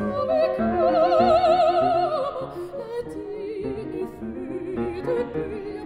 Let